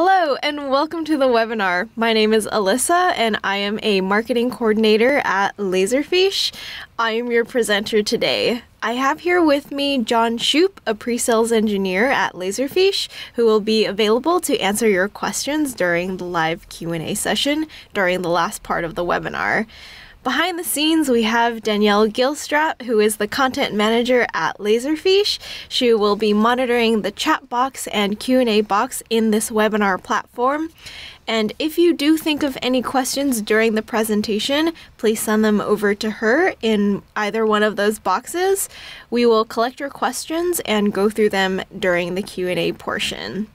Hello and welcome to the webinar. My name is Alyssa and I am a marketing coordinator at Laserfiche. I am your presenter today. I have here with me John Shoup, a pre-sales engineer at Laserfiche, who will be available to answer your questions during the live Q&A session during the last part of the webinar. Behind the scenes, we have Danielle Gilstrap, who is the content manager at Laserfiche. She will be monitoring the chat box and Q&A box in this webinar platform. And if you do think of any questions during the presentation, please send them over to her in either one of those boxes. We will collect your questions and go through them during the Q&A portion.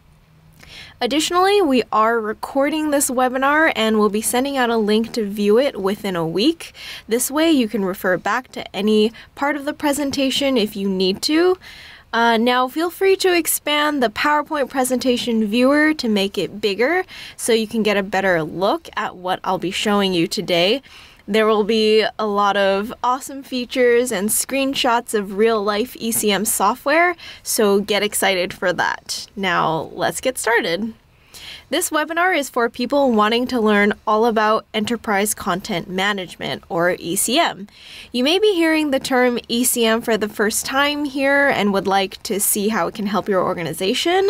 Additionally, we are recording this webinar and we'll be sending out a link to view it within a week. This way you can refer back to any part of the presentation if you need to. Now feel free to expand the PowerPoint presentation viewer to make it bigger so you can get a better look at what I'll be showing you today. There will be a lot of awesome features and screenshots of real-life ECM software, so get excited for that. Now, let's get started. This webinar is for people wanting to learn all about enterprise content management, or ECM. You may be hearing the term ECM for the first time here and would like to see how it can help your organization.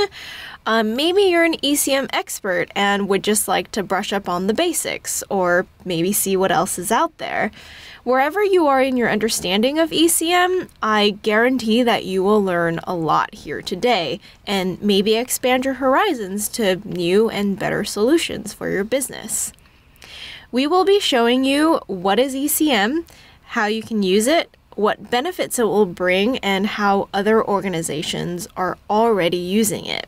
Maybe you're an ECM expert and would just like to brush up on the basics, or maybe see what else is out there. Wherever you are in your understanding of ECM, I guarantee that you will learn a lot here today and maybe expand your horizons to new and better solutions for your business. We will be showing you what is ECM, how you can use it, what benefits it will bring, and how other organizations are already using it.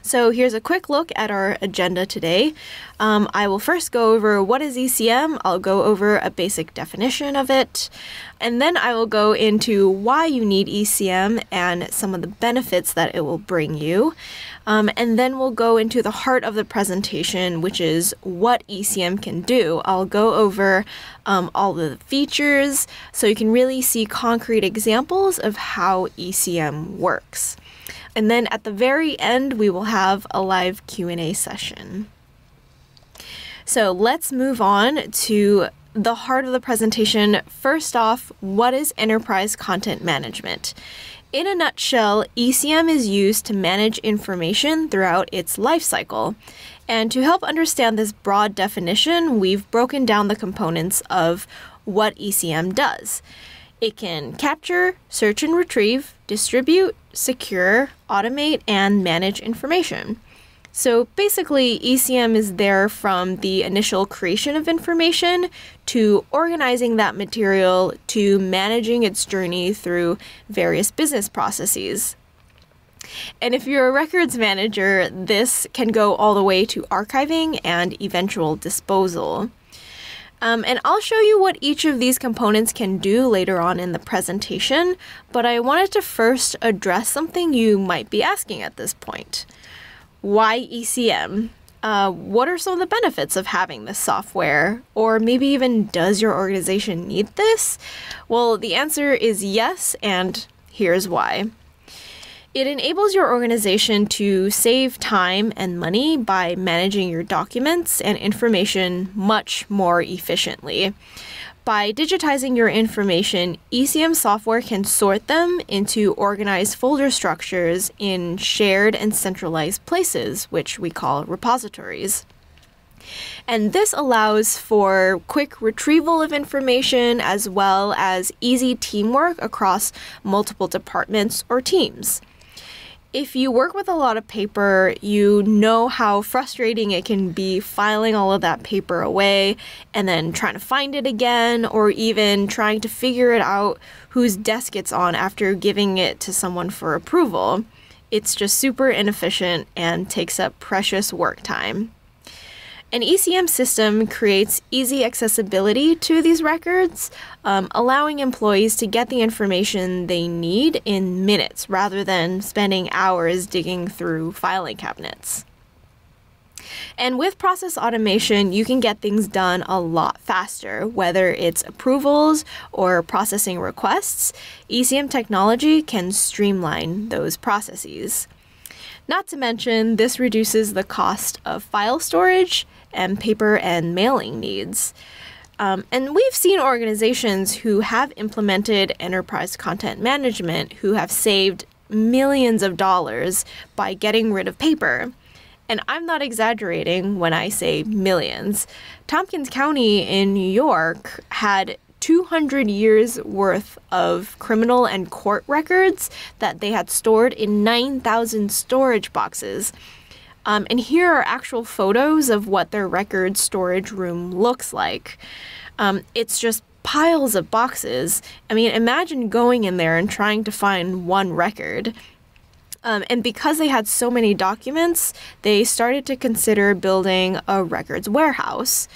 So here's a quick look at our agenda today. I will first go over what is ECM, I'll go over a basic definition of it, and then I will go into why you need ECM and some of the benefits that it will bring you. And then we'll go into the heart of the presentation, which is what ECM can do. I'll go over all the features so you can really see concrete examples of how ECM works. And then at the very end, we will have a live Q&A session. So let's move on to the heart of the presentation. First off, what is enterprise content management? In a nutshell, ECM is used to manage information throughout its lifecycle. And to help understand this broad definition, we've broken down the components of what ECM does. It can capture, search and retrieve, distribute, secure, automate, and manage information. So basically, ECM is there from the initial creation of information to organizing that material to managing its journey through various business processes. And if you're a records manager, this can go all the way to archiving and eventual disposal. And I'll show you what each of these components can do later on in the presentation, but I wanted to first address something you might be asking at this point. Why ECM? What are some of the benefits of having this software? Or maybe even, does your organization need this? Well, the answer is yes, and here's why. It enables your organization to save time and money by managing your documents and information much more efficiently. By digitizing your information, ECM software can sort them into organized folder structures in shared and centralized places, which we call repositories. And this allows for quick retrieval of information as well as easy teamwork across multiple departments or teams. If you work with a lot of paper, you know how frustrating it can be filing all of that paper away and then trying to find it again, or even trying to figure it out whose desk it's on after giving it to someone for approval. It's just super inefficient and takes up precious work time. An ECM system creates easy accessibility to these records, allowing employees to get the information they need in minutes rather than spending hours digging through filing cabinets. And with process automation, you can get things done a lot faster, whether it's approvals or processing requests. ECM technology can streamline those processes. Not to mention, this reduces the cost of file storage and paper and mailing needs. And we've seen organizations who have implemented enterprise content management who have saved millions of dollars by getting rid of paper. And I'm not exaggerating when I say millions. Tompkins County in New York had 200 years worth of criminal and court records that they had stored in 9,000 storage boxes. And here are actual photos of what their record storage room looks like. It's just piles of boxes. I mean, imagine going in there and trying to find one record. And because they had so many documents, they started to consider building a records warehouse.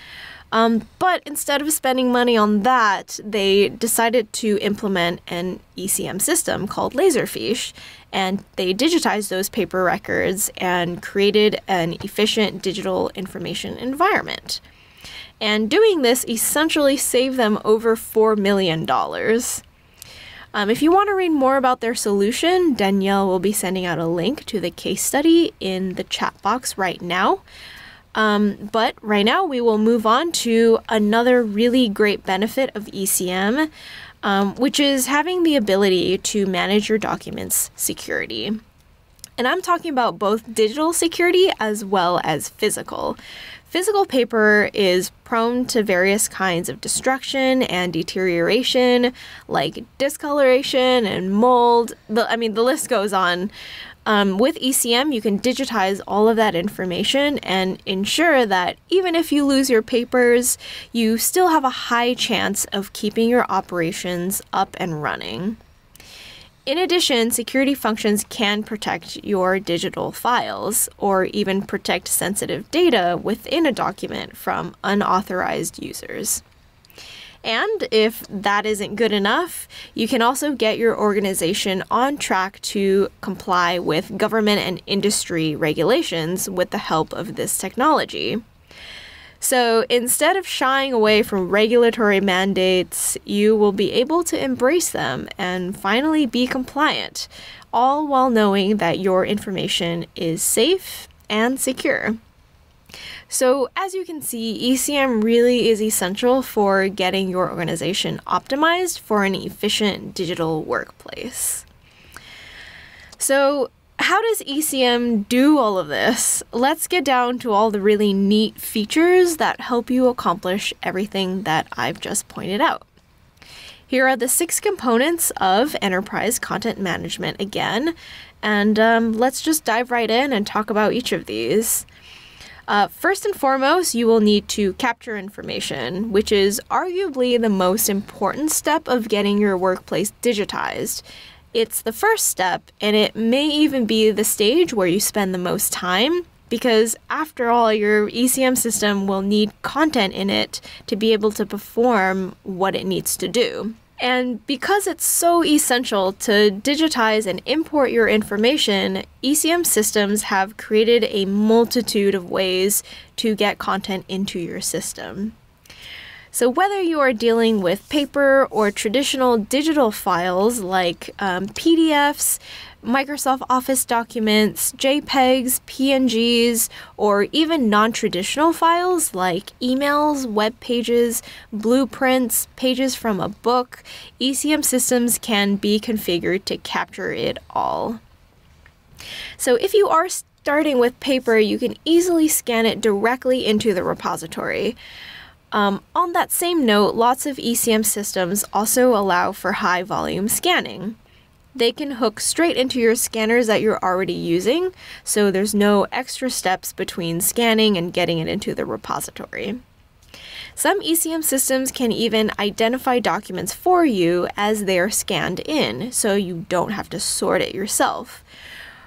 But instead of spending money on that, they decided to implement an ECM system called Laserfiche, and they digitized those paper records and created an efficient digital information environment. And doing this essentially saved them over $4 million. If you want to read more about their solution, Danielle will be sending out a link to the case study in the chat box right now. But right now we will move on to another really great benefit of ECM, which is having the ability to manage your documents' security. And I'm talking about both digital security as well as physical. Physical paper is prone to various kinds of destruction and deterioration, like discoloration and mold. The list goes on. With ECM, you can digitize all of that information and ensure that even if you lose your papers, you still have a high chance of keeping your operations up and running. In addition, security functions can protect your digital files or even protect sensitive data within a document from unauthorized users. And if that isn't good enough, you can also get your organization on track to comply with government and industry regulations with the help of this technology. So instead of shying away from regulatory mandates, you will be able to embrace them and finally be compliant, all while knowing that your information is safe and secure. So as you can see, ECM really is essential for getting your organization optimized for an efficient digital workplace. So how does ECM do all of this? Let's get down to all the really neat features that help you accomplish everything that I've just pointed out. Here are the 6 components of enterprise content management again, and let's just dive right in and talk about each of these. First and foremost, you will need to capture information, which is arguably the most important step of getting your workplace digitized. It's the first step, and it may even be the stage where you spend the most time, because after all, your ECM system will need content in it to be able to perform what it needs to do. And because it's so essential to digitize and import your information, ECM systems have created a multitude of ways to get content into your system. So whether you are dealing with paper or traditional digital files like PDFs, Microsoft Office documents, JPEGs, PNGs, or even non-traditional files like emails, web pages, blueprints, pages from a book, ECM systems can be configured to capture it all. So if you are starting with paper, you can easily scan it directly into the repository. On that same note, lots of ECM systems also allow for high volume scanning. They can hook straight into your scanners that you're already using, so there's no extra steps between scanning and getting it into the repository. Some ECM systems can even identify documents for you as they are scanned in, so you don't have to sort it yourself.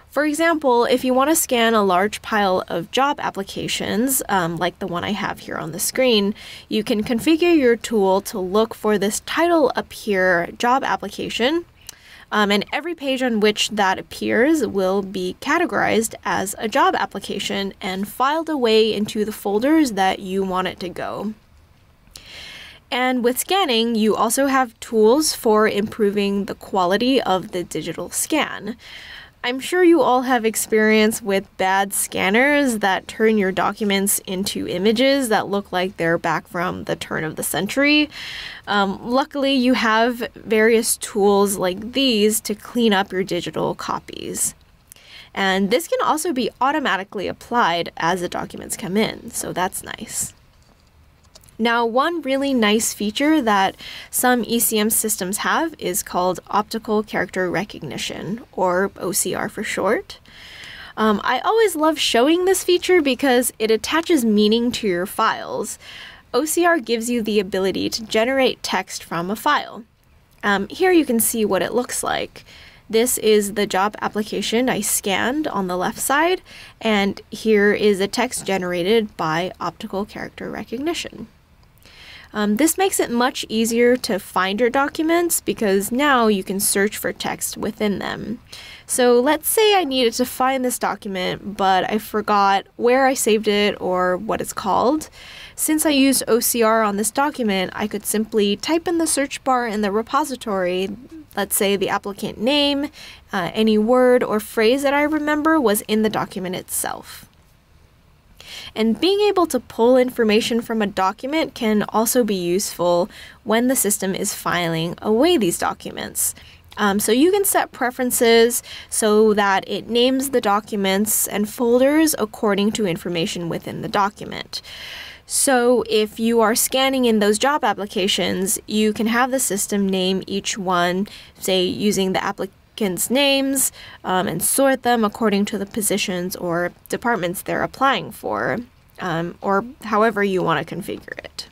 For example, if you want to scan a large pile of job applications, like the one I have here on the screen, you can configure your tool to look for this title up here, job application, and every page on which that appears will be categorized as a job application and filed away into the folders that you want it to go. And with scanning, you also have tools for improving the quality of the digital scan. I'm sure you all have experience with bad scanners that turn your documents into images that look like they're back from the turn of the century. Luckily, you have various tools like these to clean up your digital copies. And this can also be automatically applied as the documents come in, so that's nice. Now, one really nice feature that some ECM systems have is called optical character recognition, or OCR for short. I always love showing this feature because it attaches meaning to your files. OCR gives you the ability to generate text from a file. Here you can see what it looks like. This is the job application I scanned on the left side, and here is a text generated by optical character recognition. This makes it much easier to find your documents because now you can search for text within them. So let's say I needed to find this document, but I forgot where I saved it or what it's called. Since I used OCR on this document, I could simply type in the search bar in the repository, let's say the applicant name, any word or phrase that I remember was in the document itself. And being able to pull information from a document can also be useful when the system is filing away these documents. So you can set preferences so that it names the documents and folders according to information within the document. So if you are scanning in those job applications, you can have the system name each one, say using the applicants' names, and sort them according to the positions or departments they're applying for, or however you want to configure it.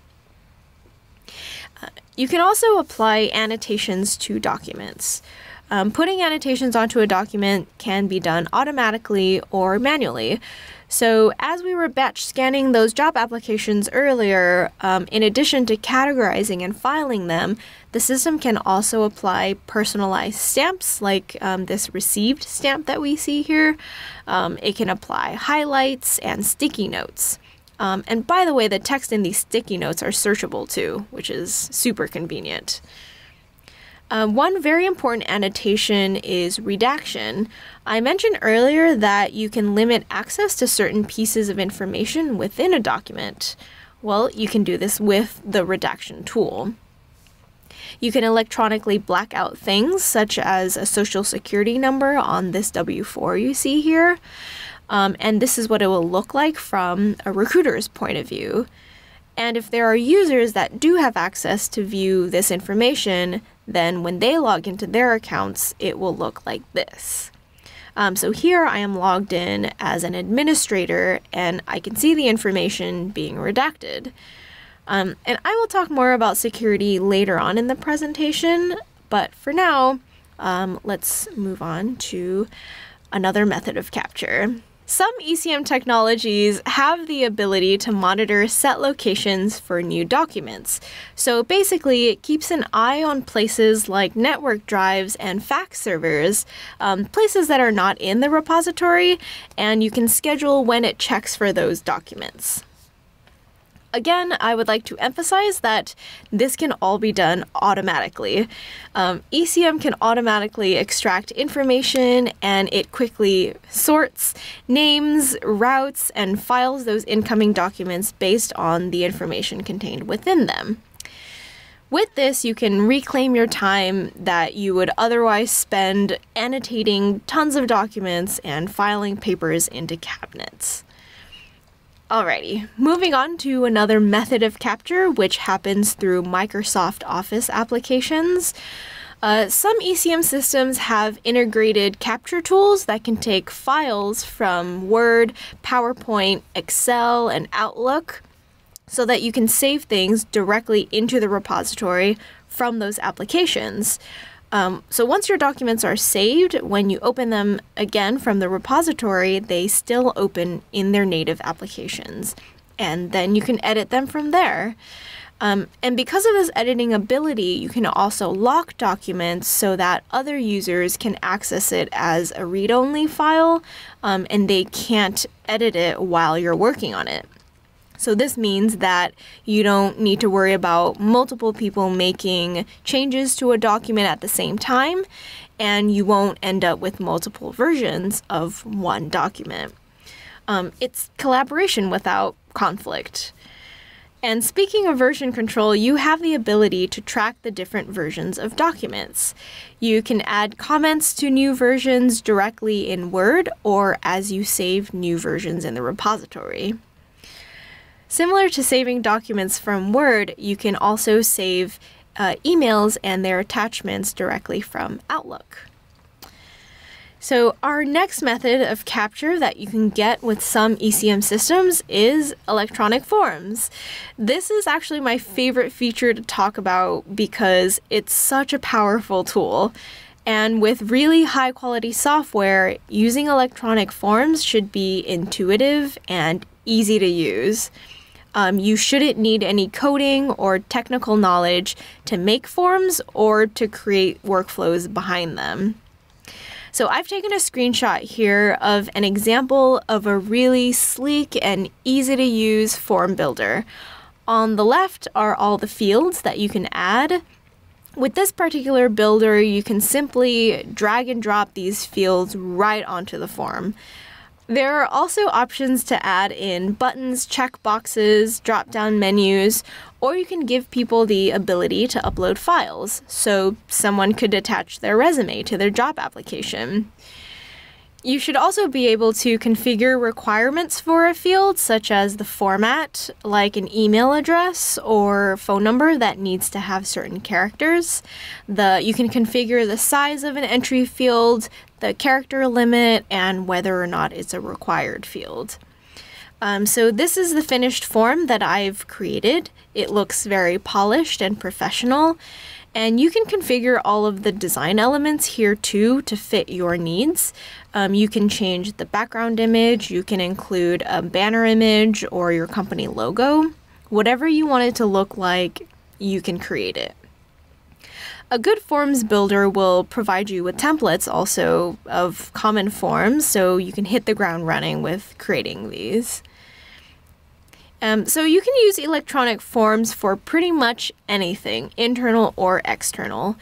You can also apply annotations to documents. Putting annotations onto a document can be done automatically or manually. So as we were batch scanning those job applications earlier, in addition to categorizing and filing them, the system can also apply personalized stamps like this received stamp that we see here. It can apply highlights and sticky notes. And by the way, the text in these sticky notes are searchable too, which is super convenient. One very important annotation is redaction. I mentioned earlier that you can limit access to certain pieces of information within a document. Well, you can do this with the redaction tool. You can electronically black out things such as a social security number on this W-4 you see here. And this is what it will look like from a recruiter's point of view. And if there are users that do have access to view this information, then when they log into their accounts, it will look like this. So here I am logged in as an administrator, and I can see the information being redacted. And I will talk more about security later on in the presentation, but for now, let's move on to another method of capture. Some ECM technologies have the ability to monitor set locations for new documents. So basically, it keeps an eye on places like network drives and fax servers, places that are not in the repository, and you can schedule when it checks for those documents. Again, I would like to emphasize that this can all be done automatically. ECM can automatically extract information, and it quickly sorts names, routes, and files those incoming documents based on the information contained within them. With this, you can reclaim your time that you would otherwise spend annotating tons of documents and filing papers into cabinets. Alrighty, moving on to another method of capture, which happens through Microsoft Office applications. Some ECM systems have integrated capture tools that can take files from Word, PowerPoint, Excel, and Outlook so that you can save things directly into the repository from those applications. So once your documents are saved, when you open them again from the repository, they still open in their native applications, and then you can edit them from there. And because of this editing ability, you can also lock documents so that other users can access it as a read-only file, and they can't edit it while you're working on it. So this means that you don't need to worry about multiple people making changes to a document at the same time, and you won't end up with multiple versions of one document. It's collaboration without conflict. And speaking of version control, you have the ability to track the different versions of documents. You can add comments to new versions directly in Word or as you save new versions in the repository. Similar to saving documents from Word, you can also save emails and their attachments directly from Outlook. So our next method of capture that you can get with some ECM systems is electronic forms. This is actually my favorite feature to talk about because it's such a powerful tool. And with really high quality software, using electronic forms should be intuitive and easy to use. You shouldn't need any coding or technical knowledge to make forms or to create workflows behind them. So I've taken a screenshot here of an example of a really sleek and easy to use form builder. On the left are all the fields that you can add. With this particular builder, you can simply drag and drop these fields right onto the form. There are also options to add in buttons, checkboxes, drop-down menus, or you can give people the ability to upload files, so someone could attach their resume to their job application. You should also be able to configure requirements for a field, such as the format, like an email address or phone number that needs to have certain characters. You can configure the size of an entry field, the character limit, and whether or not it's a required field. So this is the finished form that I've created. It looks very polished and professional, and you can configure all of the design elements here too to fit your needs. You can change the background image, you can include a banner image or your company logo. Whatever you want it to look like, you can create it. A good forms builder will provide you with templates also of common forms, so you can hit the ground running with creating these. So you can use electronic forms for pretty much anything, internal or external.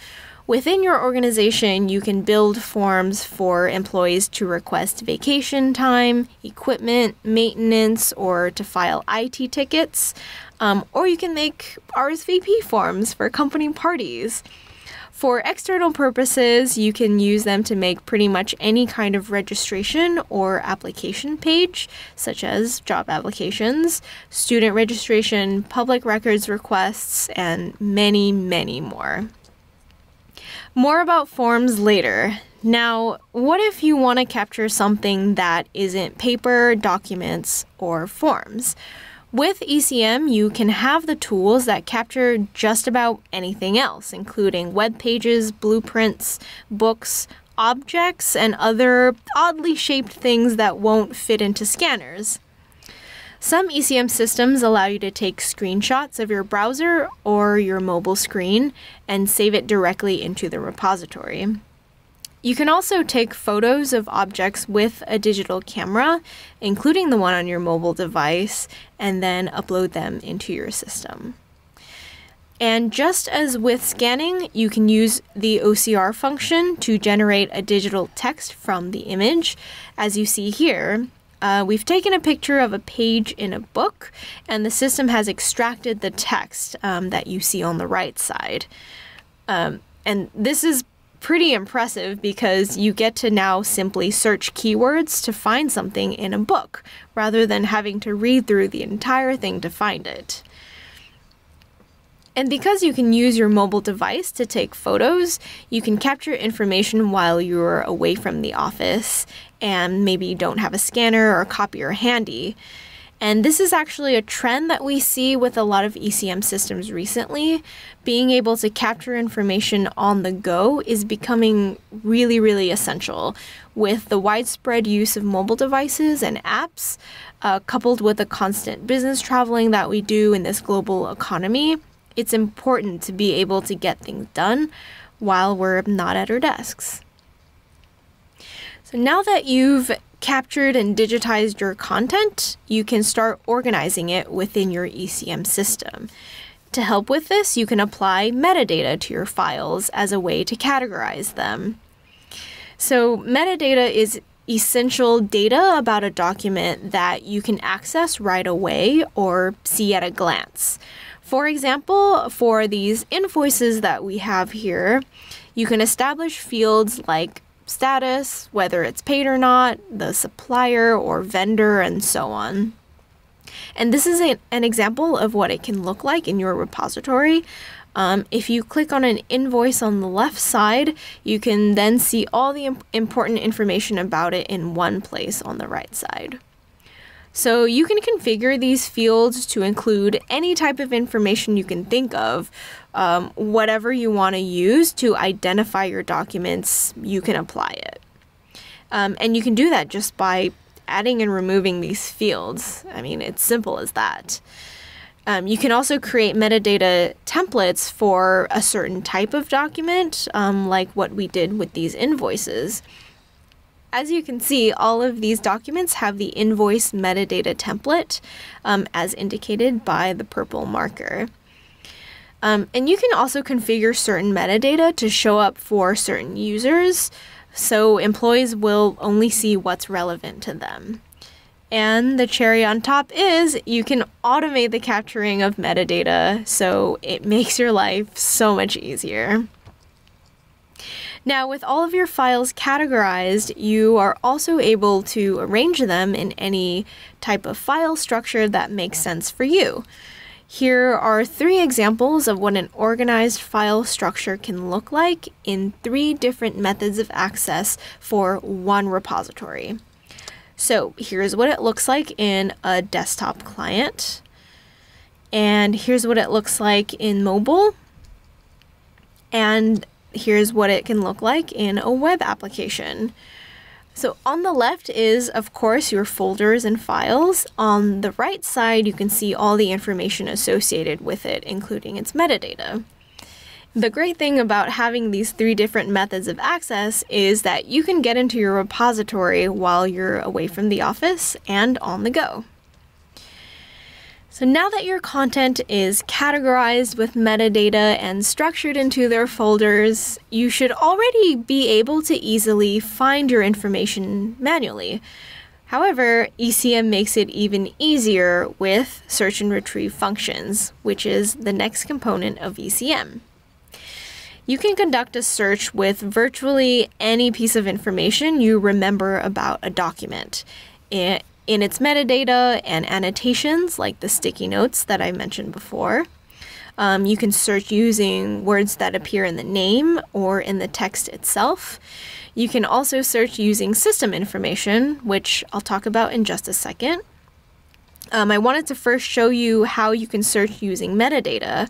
Within your organization, you can build forms for employees to request vacation time, equipment, maintenance, or to file IT tickets. Or you can make RSVP forms for company parties. For external purposes, you can use them to make pretty much any kind of registration or application page, such as job applications, student registration, public records requests, and many, many more. More about forms later. Now, what if you want to capture something that isn't paper, documents, or forms? With ECM, you can have the tools that capture just about anything else, including web pages, blueprints, books, objects, and other oddly shaped things that won't fit into scanners. Some ECM systems allow you to take screenshots of your browser or your mobile screen and save it directly into the repository. You can also take photos of objects with a digital camera, including the one on your mobile device, and then upload them into your system. And just as with scanning, you can use the OCR function to generate a digital text from the image. As you see here, we've taken a picture of a page in a book, and the system has extracted the text that you see on the right side. And this is pretty impressive because you get to now simply search keywords to find something in a book rather than having to read through the entire thing to find it. And because you can use your mobile device to take photos, you can capture information while you're away from the office and maybe don't have a scanner or copier handy. And this is actually a trend that we see with a lot of ECM systems recently. Being able to capture information on the go is becoming really, really essential. With the widespread use of mobile devices and apps, coupled with the constant business traveling that we do in this global economy, it's important to be able to get things done while we're not at our desks. So now that you've captured and digitized your content, you can start organizing it within your ECM system. To help with this, you can apply metadata to your files as a way to categorize them. So metadata is essential data about a document that you can access right away or see at a glance. For example, for these invoices that we have here, you can establish fields like status, whether it's paid or not, the supplier or vendor, and so on. And this is an example of what it can look like in your repository. If you click on an invoice on the left side, you can then see all the important information about it in one place on the right side. So you can configure these fields to include any type of information you can think of. Whatever you want to use to identify your documents, you can apply it. And you can do that just by adding and removing these fields. I mean, it's simple as that. You can also create metadata templates for a certain type of document, like what we did with these invoices. As you can see, all of these documents have the invoice metadata template, as indicated by the purple marker. And you can also configure certain metadata to show up for certain users, so employees will only see what's relevant to them. And the cherry on top is you can automate the capturing of metadata, so it makes your life so much easier. Now, with all of your files categorized, you are also able to arrange them in any type of file structure that makes sense for you. Here are three examples of what an organized file structure can look like in three different methods of access for one repository. So here's what it looks like in a desktop client, and here's what it looks like in mobile, and here's what it can look like in a web application. So on the left is, of course, your folders and files. On the right side, you can see all the information associated with it, including its metadata. The great thing about having these three different methods of access is that you can get into your repository while you're away from the office and on the go. So now that your content is categorized with metadata and structured into their folders, you should already be able to easily find your information manually. However, ECM makes it even easier with search and retrieve functions, which is the next component of ECM. You can conduct a search with virtually any piece of information you remember about a document. In its metadata and annotations, like the sticky notes that I mentioned before. You can search using words that appear in the name or in the text itself. You can also search using system information, which I'll talk about in just a second. I wanted to first show you how you can search using metadata.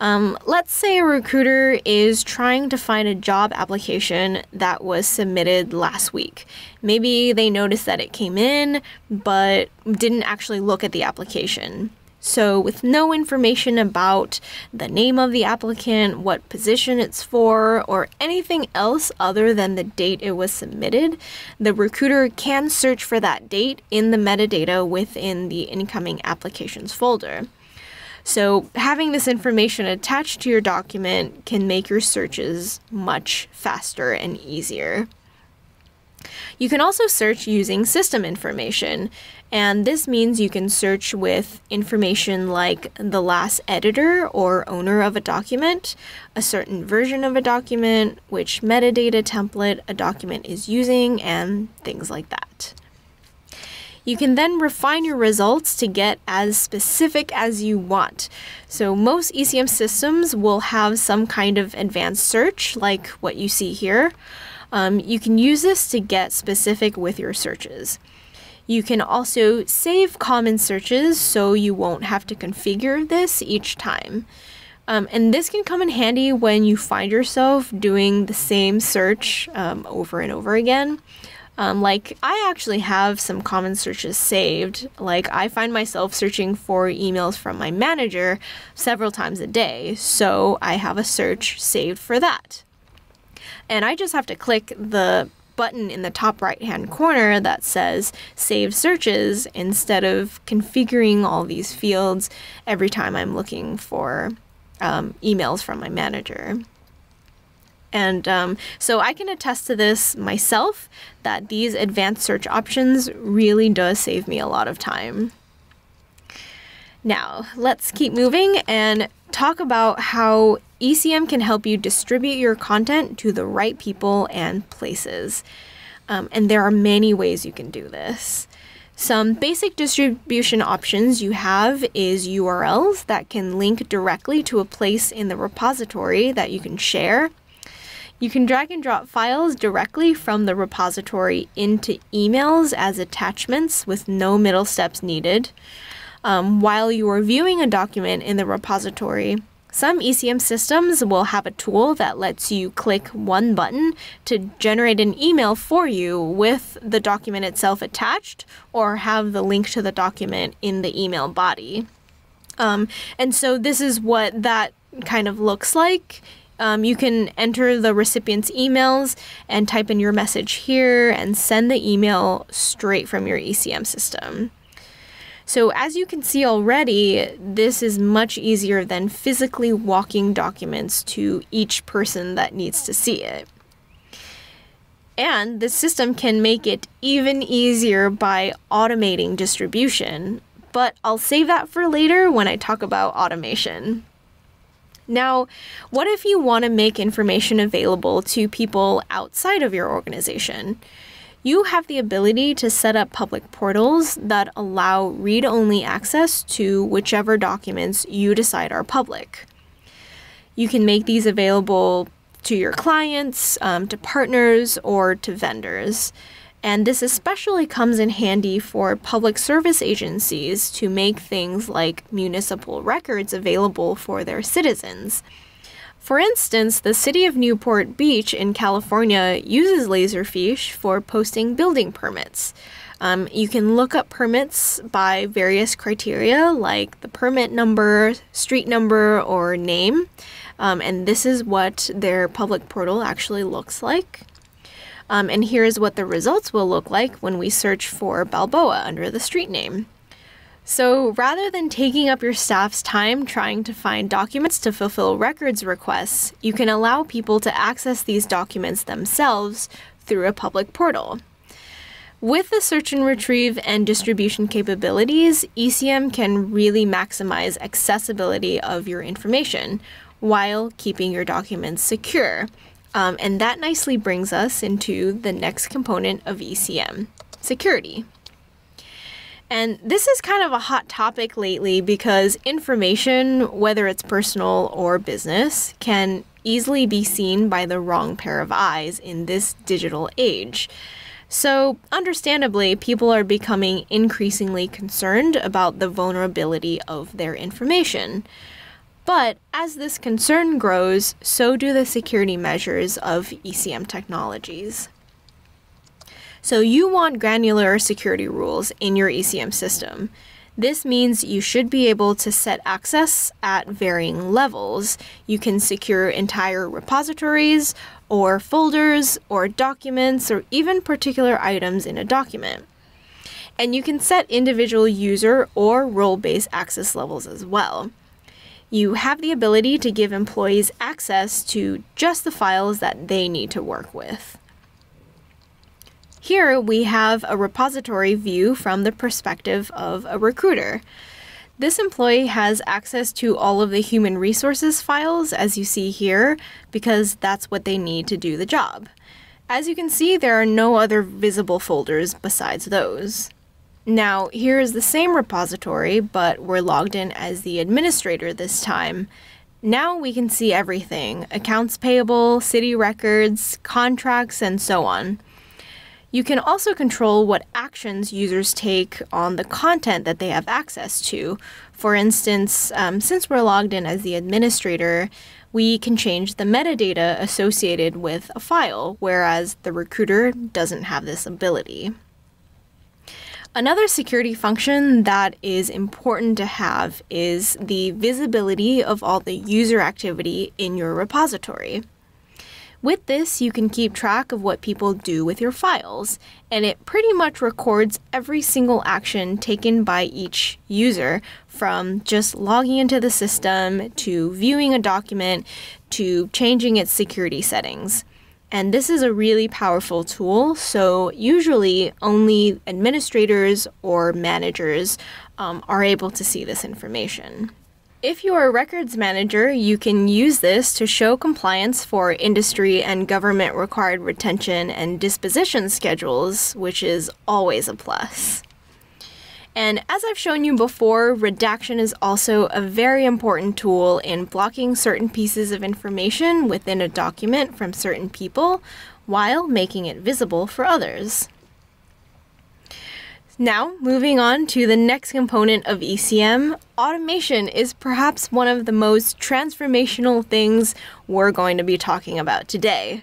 Let's say a recruiter is trying to find a job application that was submitted last week. Maybe they noticed that it came in, but didn't actually look at the application. So with no information about the name of the applicant, what position it's for, or anything else other than the date it was submitted, the recruiter can search for that date in the metadata within the incoming applications folder. So having this information attached to your document can make your searches much faster and easier. You can also search using system information, and this means you can search with information like the last editor or owner of a document, a certain version of a document, which metadata template a document is using, and things like that. You can then refine your results to get as specific as you want. So most ECM systems will have some kind of advanced search, like what you see here. You can use this to get specific with your searches. You can also save common searches so you won't have to configure this each time. And this can come in handy when you find yourself doing the same search over and over again. Like, I actually have some common searches saved. Like, I find myself searching for emails from my manager several times a day, so I have a search saved for that. And I just have to click the button in the top right-hand corner that says Save Searches instead of configuring all these fields every time I'm looking for emails from my manager. And so I can attest to this myself, that these advanced search options really does save me a lot of time. Now, let's keep moving and talk about how ECM can help you distribute your content to the right people and places. And there are many ways you can do this. Some basic distribution options you have is URLs that can link directly to a place in the repository that you can share. You can drag and drop files directly from the repository into emails as attachments with no middle steps needed. While you are viewing a document in the repository, some ECM systems will have a tool that lets you click one button to generate an email for you with the document itself attached, or have the link to the document in the email body. And so this is what that kind of looks like. You can enter the recipient's emails and type in your message here and send the email straight from your ECM system. So as you can see already, this is much easier than physically walking documents to each person that needs to see it. And the system can make it even easier by automating distribution, but I'll save that for later when I talk about automation. Now, what if you want to make information available to people outside of your organization? You have the ability to set up public portals that allow read-only access to whichever documents you decide are public. You can make these available to your clients, to partners, or to vendors. And this especially comes in handy for public service agencies to make things like municipal records available for their citizens. For instance, the city of Newport Beach in California uses Laserfiche for posting building permits. You can look up permits by various criteria like the permit number, street number, or name. And this is what their public portal actually looks like. And here's what the results will look like when we search for Balboa under the street name. So rather than taking up your staff's time trying to find documents to fulfill records requests, you can allow people to access these documents themselves through a public portal. With the search and retrieve and distribution capabilities, ECM can really maximize accessibility of your information while keeping your documents secure. And that nicely brings us into the next component of ECM, security. And this is kind of a hot topic lately because information, whether it's personal or business, can easily be seen by the wrong pair of eyes in this digital age. So, understandably, people are becoming increasingly concerned about the vulnerability of their information. But as this concern grows, so do the security measures of ECM technologies. So you want granular security rules in your ECM system. This means you should be able to set access at varying levels. You can secure entire repositories or folders or documents or even particular items in a document. And you can set individual user or role-based access levels as well. You have the ability to give employees access to just the files that they need to work with. Here we have a repository view from the perspective of a recruiter. This employee has access to all of the human resources files, as you see here, because that's what they need to do the job. As you can see, there are no other visible folders besides those. Now, here is the same repository, but we're logged in as the administrator this time. Now we can see everything: accounts payable, city records, contracts, and so on. You can also control what actions users take on the content that they have access to. For instance, since we're logged in as the administrator, we can change the metadata associated with a file, whereas the recruiter doesn't have this ability. Another security function that is important to have is the visibility of all the user activity in your repository. With this, you can keep track of what people do with your files, and it pretty much records every single action taken by each user, from just logging into the system, to viewing a document, to changing its security settings. And this is a really powerful tool, so usually only administrators or managers are able to see this information. If you are a records manager, you can use this to show compliance for industry and government required retention and disposition schedules, which is always a plus. And as I've shown you before, redaction is also a very important tool in blocking certain pieces of information within a document from certain people while making it visible for others. Now, moving on to the next component of ECM, automation is perhaps one of the most transformational things we're going to be talking about today.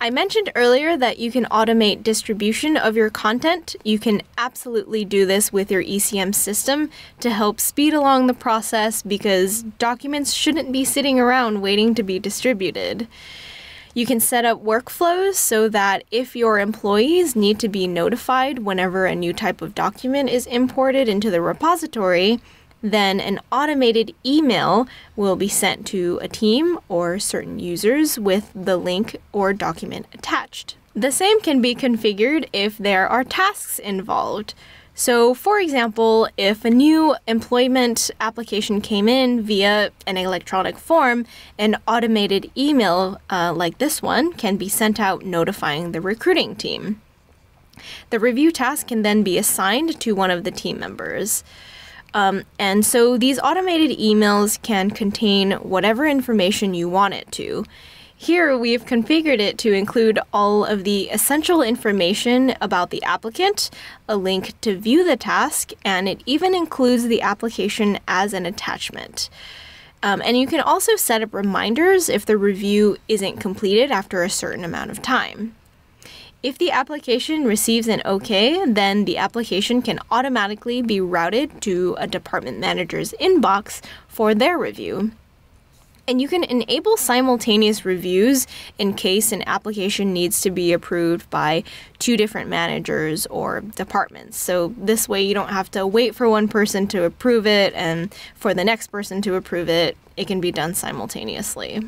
I mentioned earlier that you can automate distribution of your content. You can absolutely do this with your ECM system to help speed along the process, because documents shouldn't be sitting around waiting to be distributed. You can set up workflows so that if your employees need to be notified whenever a new type of document is imported into the repository, then an automated email will be sent to a team or certain users with the link or document attached. The same can be configured if there are tasks involved. So, for example, if a new employment application came in via an electronic form, an automated email like this one can be sent out notifying the recruiting team. The review task can then be assigned to one of the team members. And so these automated emails can contain whatever information you want it to. Here, we've configured it to include all of the essential information about the applicant, a link to view the task, and it even includes the application as an attachment. And you can also set up reminders if the review isn't completed after a certain amount of time. If the application receives an OK, then the application can automatically be routed to a department manager's inbox for their review. And you can enable simultaneous reviews in case an application needs to be approved by two different managers or departments. So this way you don't have to wait for one person to approve it and for the next person to approve it. It can be done simultaneously.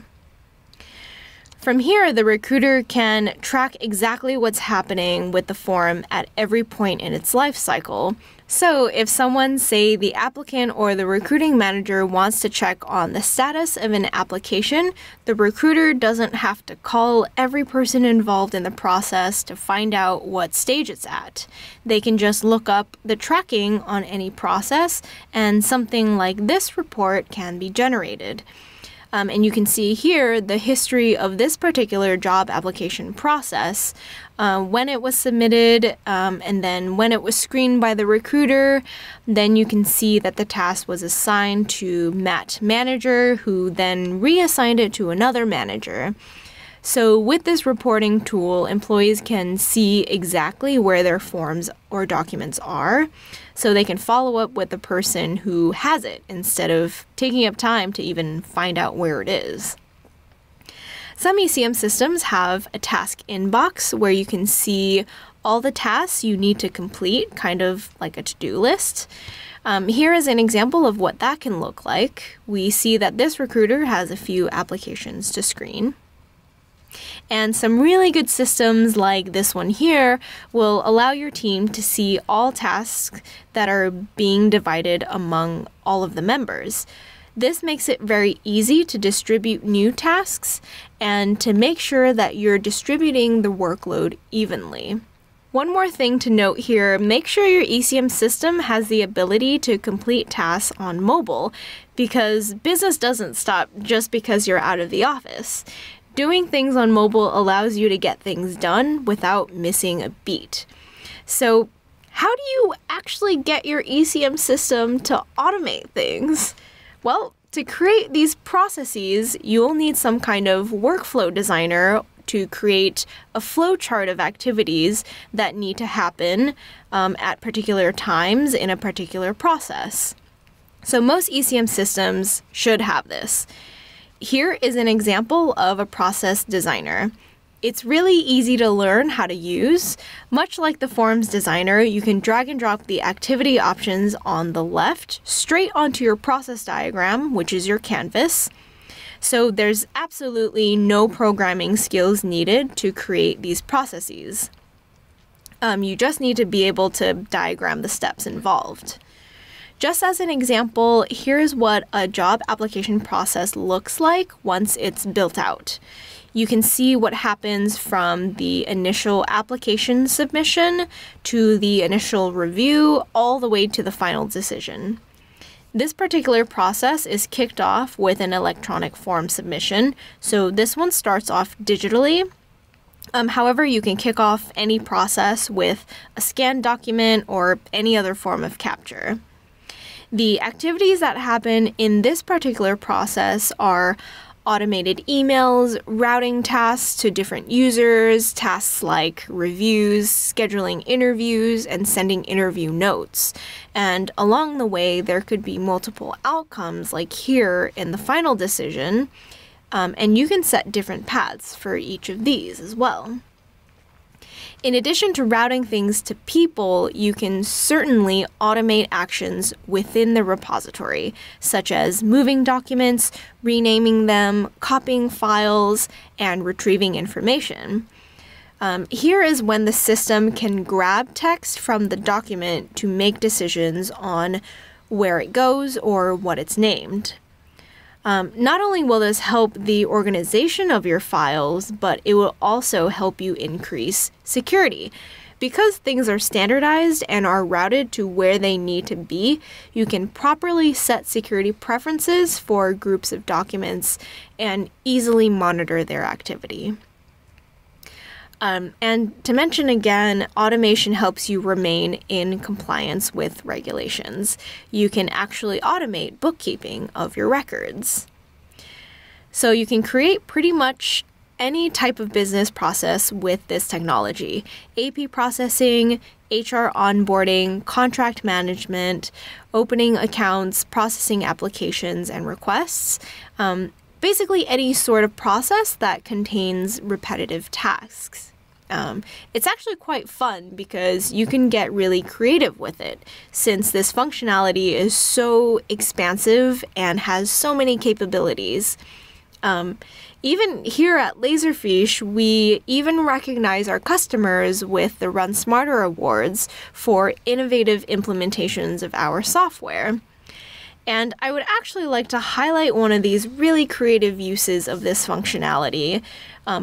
From here, the recruiter can track exactly what's happening with the form at every point in its life cycle. So if someone, say the applicant or the recruiting manager, wants to check on the status of an application, the recruiter doesn't have to call every person involved in the process to find out what stage it's at. They can just look up the tracking on any process, and something like this report can be generated. And you can see here the history of this particular job application process, when it was submitted, and then when it was screened by the recruiter. Then you can see that the task was assigned to Matt manager, who then reassigned it to another manager. So with this reporting tool, employees can see exactly where their forms or documents are, so they can follow up with the person who has it instead of taking up time to even find out where it is. Some ECM systems have a task inbox where you can see all the tasks you need to complete, kind of like a to-do list. Here is an example of what that can look like. We see that this recruiter has a few applications to screen. And some really good systems like this one here will allow your team to see all tasks that are being divided among all of the members. This makes it very easy to distribute new tasks and to make sure that you're distributing the workload evenly. One more thing to note here, make sure your ECM system has the ability to complete tasks on mobile, because business doesn't stop just because you're out of the office. Doing things on mobile allows you to get things done without missing a beat. So, how do you actually get your ECM system to automate things? Well, to create these processes, you'll need some kind of workflow designer to create a flowchart of activities that need to happen at particular times in a particular process. So most ECM systems should have this. Here is an example of a process designer. It's really easy to learn how to use. Much like the forms designer, you can drag and drop the activity options on the left straight onto your process diagram, which is your canvas. So there's absolutely no programming skills needed to create these processes. You just need to be able to diagram the steps involved. Just as an example, here's what a job application process looks like once it's built out. You can see what happens from the initial application submission to the initial review, all the way to the final decision. This particular process is kicked off with an electronic form submission, so this one starts off digitally. However, you can kick off any process with a scanned document or any other form of capture. The activities that happen in this particular process are automated emails, routing tasks to different users, tasks like reviews, scheduling interviews, and sending interview notes. And along the way, there could be multiple outcomes, like here in the final decision, and you can set different paths for each of these as well. In addition to routing things to people, you can certainly automate actions within the repository, such as moving documents, renaming them, copying files, and retrieving information. Here is when the system can grab text from the document to make decisions on where it goes or what it's named. Not only will this help the organization of your files, but it will also help you increase security. Because things are standardized and are routed to where they need to be, you can properly set security preferences for groups of documents and easily monitor their activity. And to mention again, automation helps you remain in compliance with regulations. You can actually automate bookkeeping of your records. So you can create pretty much any type of business process with this technology. AP processing, HR onboarding, contract management, opening accounts, processing applications and requests. Basically any sort of process that contains repetitive tasks. It's actually quite fun because you can get really creative with it, since this functionality is so expansive and has so many capabilities. Even here at Laserfiche, we even recognize our customers with the Run Smarter Awards for innovative implementations of our software. And I would actually like to highlight one of these really creative uses of this functionality,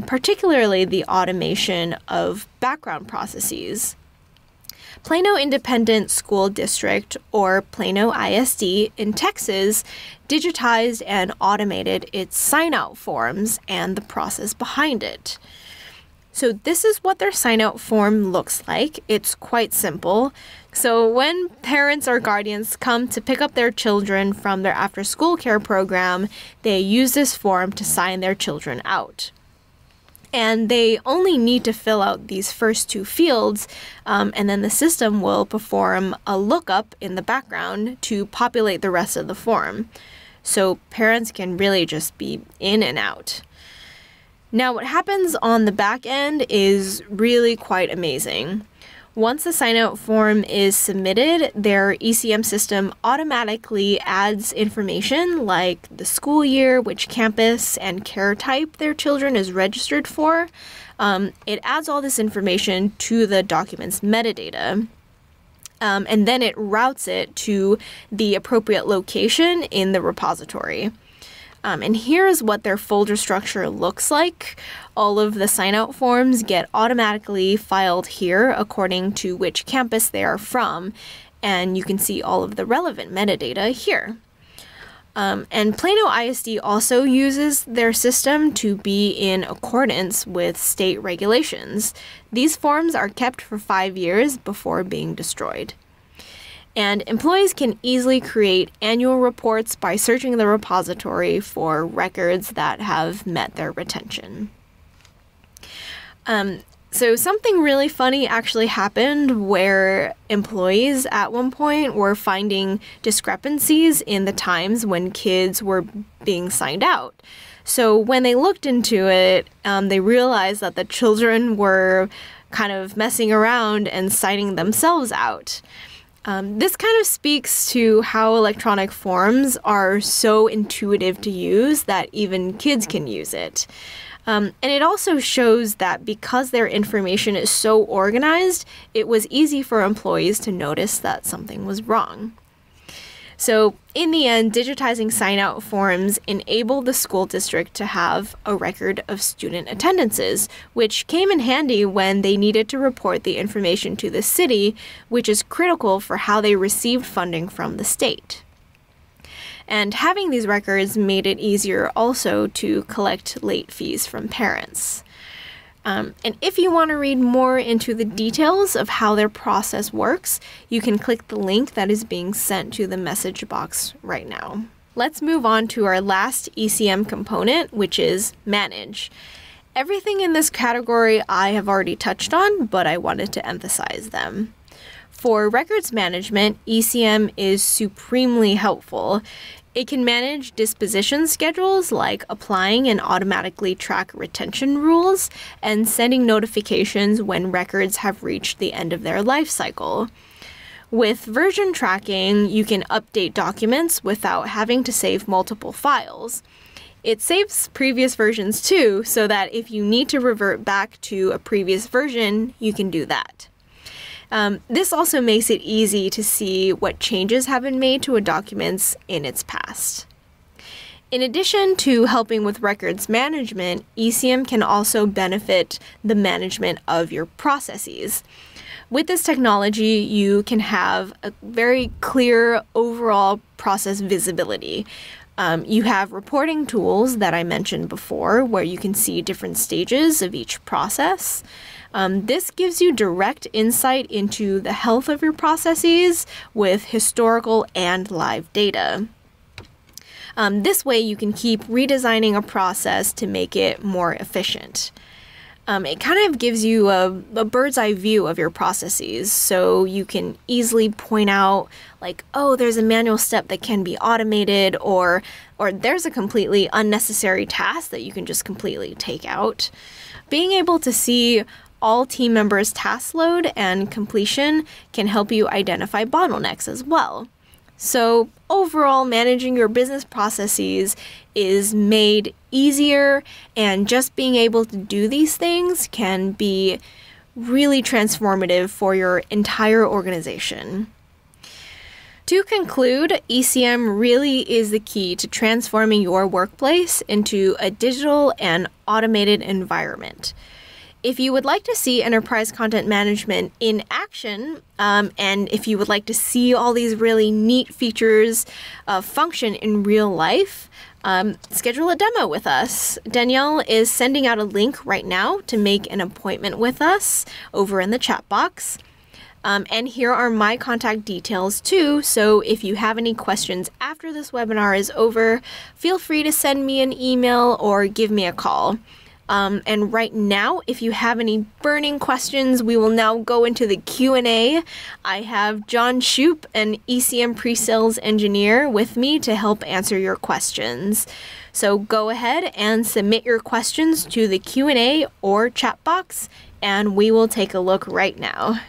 particularly the automation of background processes. Plano Independent School District, or Plano ISD, in Texas digitized and automated its sign-out forms and the process behind it. So this is what their sign-out form looks like. It's quite simple. So when parents or guardians come to pick up their children from their after-school care program, they use this form to sign their children out. And they only need to fill out these first two fields, and then the system will perform a lookup in the background to populate the rest of the form. So parents can really just be in and out. Now, what happens on the back end is really quite amazing. Once the sign-out form is submitted, their ECM system automatically adds information like the school year, which campus and care type their children is registered for. It adds all this information to the document's metadata. And then it routes it to the appropriate location in the repository. And here's what their folder structure looks like. All of the sign-out forms get automatically filed here according to which campus they are from, and you can see all of the relevant metadata here. And Plano ISD also uses their system to be in accordance with state regulations. These forms are kept for 5 years before being destroyed. And employees can easily create annual reports by searching the repository for records that have met their retention. So something really funny actually happened where employees at one point were finding discrepancies in the times when kids were being signed out. So when they looked into it, they realized that the children were kind of messing around and signing themselves out. This kind of speaks to how electronic forms are so intuitive to use that even kids can use it. And it also shows that because their information is so organized, it was easy for employees to notice that something was wrong. So in the end, digitizing sign-out forms enabled the school district to have a record of student attendances, which came in handy when they needed to report the information to the city, which is critical for how they received funding from the state. And having these records made it easier also to collect late fees from parents. And if you want to read more into the details of how their process works, you can click the link that is being sent to the message box right now. Let's move on to our last ECM component, which is manage. Everything in this category I have already touched on, but I wanted to emphasize them. For records management, ECM is supremely helpful. It can manage disposition schedules like applying and automatically track retention rules and sending notifications when records have reached the end of their life cycle. With version tracking, you can update documents without having to save multiple files. It saves previous versions too, so that if you need to revert back to a previous version, you can do that. This also makes it easy to see what changes have been made to a document in its past. In addition to helping with records management, ECM can also benefit the management of your processes. With this technology, you can have a very clear overall process visibility. You have reporting tools that I mentioned before, where you can see different stages of each process. This gives you direct insight into the health of your processes with historical and live data. This way you can keep redesigning a process to make it more efficient. It kind of gives you a bird's eye view of your processes, so you can easily point out like, oh, there's a manual step that can be automated, or there's a completely unnecessary task that you can just completely take out. Being able to see all team members' task load and completion can help you identify bottlenecks as well. So overall, managing your business processes is made easier, and just being able to do these things can be really transformative for your entire organization. To conclude, ECM really is the key to transforming your workplace into a digital and automated environment. If you would like to see enterprise content management in action, and if you would like to see all these really neat features function in real life, schedule a demo with us. Danielle is sending out a link right now to make an appointment with us over in the chat box. And here are my contact details too, so if you have any questions after this webinar is over, feel free to send me an email or give me a call. And right now, if you have any burning questions, we will now go into the Q&A. I have John Shoup, an ECM pre-sales engineer, with me to help answer your questions. So go ahead and submit your questions to the Q&A or chat box, and we will take a look right now.